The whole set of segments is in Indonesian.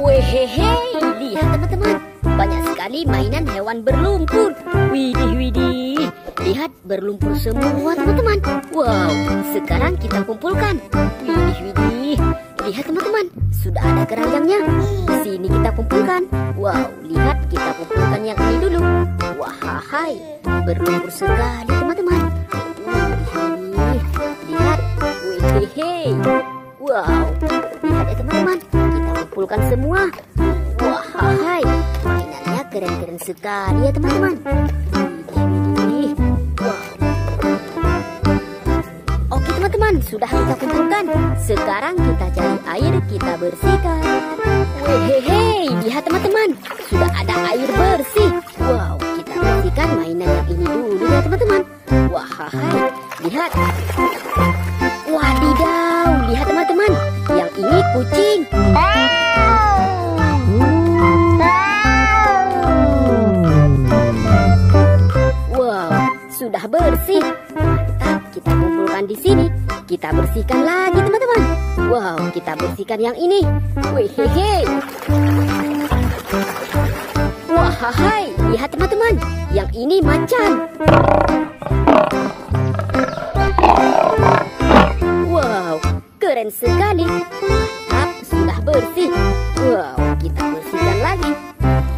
Wehehe, lihat teman-teman, banyak sekali mainan hewan berlumpur. Widih, widih, lihat berlumpur semua teman-teman. Wow, sekarang kita kumpulkan. Widih, widih, lihat teman-teman, sudah ada keranjangnya. Sini kita kumpulkan. Wow, lihat kita kumpulkan yang ini dulu. Wahai, berlumpur sekali teman-teman. Lihat, wehehe. Wow, lihat ya teman-teman, kita kumpulkan semua. Wahai, mainannya keren-keren sekali ya teman-teman. Wow. Oke teman-teman, sudah kita kumpulkan. Sekarang kita cari air, kita bersihkan. Hehehe, lihat teman-teman, sudah ada air bersih. Wow, kita bersihkan mainan yang ini dulu ya teman-teman. Wahai, lihat. Wadidaw, lihat teman-teman, yang ini kucing. Wow, sudah bersih. Mantap, kita kumpulkan di sini. Kita bersihkan lagi teman-teman. Wow, kita bersihkan yang ini. Wehehe. Wahai, lihat teman-teman, yang ini macan. Keren sekali. Mantap, sudah bersih. Wow, kita bersihkan lagi.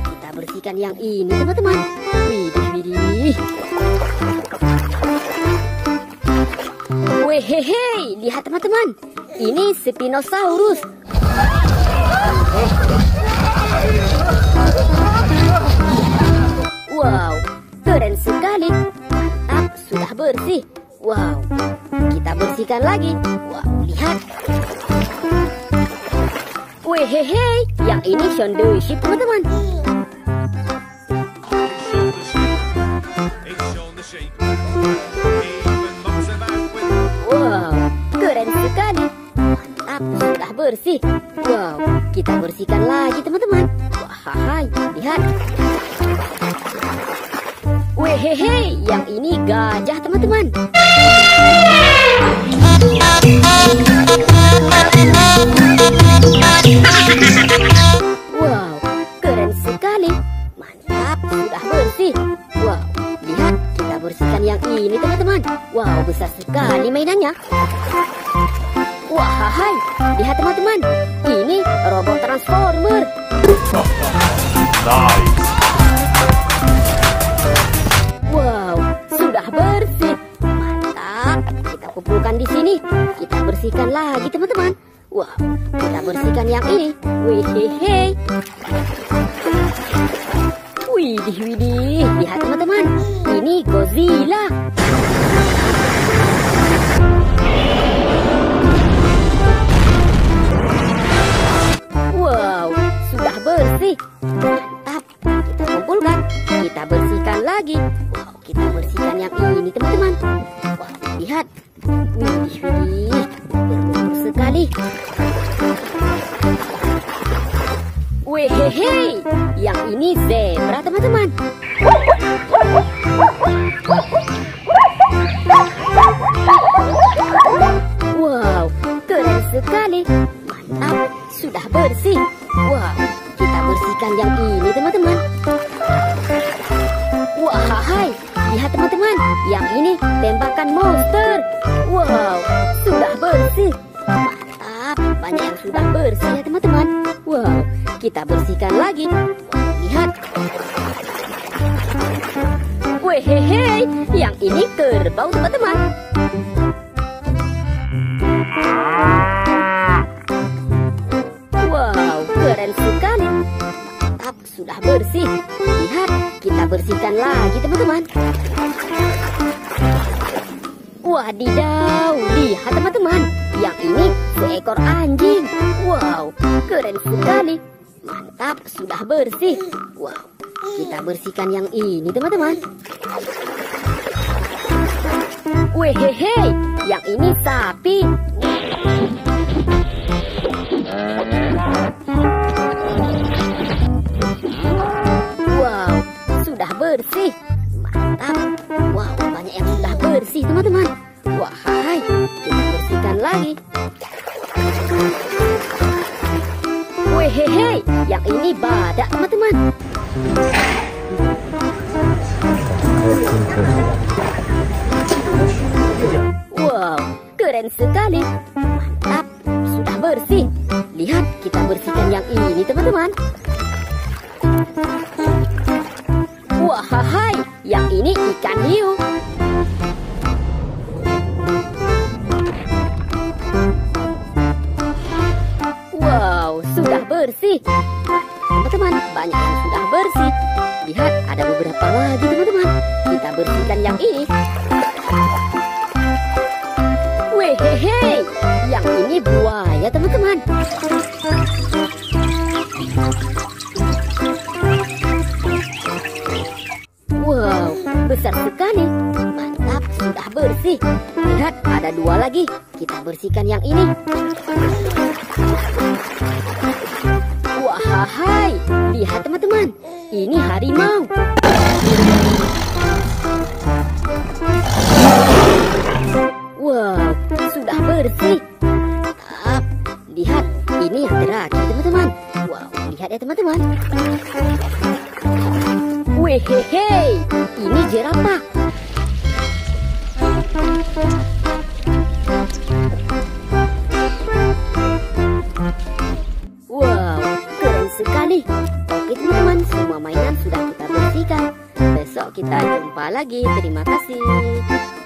Kita bersihkan yang ini teman-teman. Widih, widih. Wehehe, lihat teman-teman, ini Spinosaurus. Wow, keren sekali. Mantap, sudah bersih. Wow, kita bersihkan lagi. Wow, lihat. Wehehe, yang ini Shaun the Sheep teman-teman. Wow, keren sekali. Mantap, sudah bersih. Wow, kita bersihkan lagi teman-teman. Wahai, lihat. Wehehe, yang ini gajah teman-teman. Wow, keren sekali. Mantap, sudah bersih. Wow, lihat, kita bersihkan yang ini teman-teman. Wow, besar sekali mainannya. Wahai, lihat teman-teman, ini robot transformer. Nice. Bersih. Mantap, kita kumpulkan di sini. Kita bersihkan lagi teman-teman. Wow, kita bersihkan yang ini. Wihihi. Widih, widih. Lihat teman-teman, ini Godzilla. Wow, sudah bersih. Mantap, kita kumpulkan. Kita bersihkan lagi. Kita bersihkan yang ini teman-teman. Wah, lihat. Widih, widih, berlumpur sekali. Wehehe, yang ini zebra teman-teman. Wow, keren sekali. Mantap, sudah bersih. Wow, kita bersihkan yang ini teman-teman. Wahai, lihat teman-teman, yang ini tembakan monster. Wow, sudah bersih. Mantap, banyak yang sudah bersih ya teman-teman. Wow, kita bersihkan lagi. Wow, lihat. Wehehe, yang ini kerbau teman-teman. Wow, keren sekali. Mantap, sudah bersih. Lihat, kita bersihkan lagi teman-teman. Wadidaw, lihat teman-teman, yang ini seekor anjing. Wow, keren sekali. Mantap, sudah bersih. Wow, kita bersihkan yang ini teman-teman. Wehehe, yang ini sapi. Bersih. Mantap. Wow, banyak yang sudah bersih teman-teman. Wahai, kita bersihkan lagi. Wih, Hehehe, yang ini badak teman-teman. Wow, keren sekali. Mantap, sudah bersih. Lihat, kita bersihkan yang ini teman-teman. Wahai, yang ini ikan hiu. Wow, sudah bersih. Teman-teman, banyak yang sudah bersih. Lihat, ada beberapa lagi teman-teman. Kita bersihkan yang ini. Wehehe, yang ini buaya teman-teman. Wow, besar sekali. Mantap, sudah bersih. Lihat, ada dua lagi. Kita bersihkan yang ini. Wahai, lihat teman-teman. Ini harimau. Wow, sudah bersih. Mantap. Lihat, ini yang terakhir teman-teman. Wow, lihat ya teman-teman. Wehehe, ini jerapah. Wow, keren sekali. Oke teman-teman, semua mainan sudah kita bersihkan. Besok kita jumpa lagi. Terima kasih.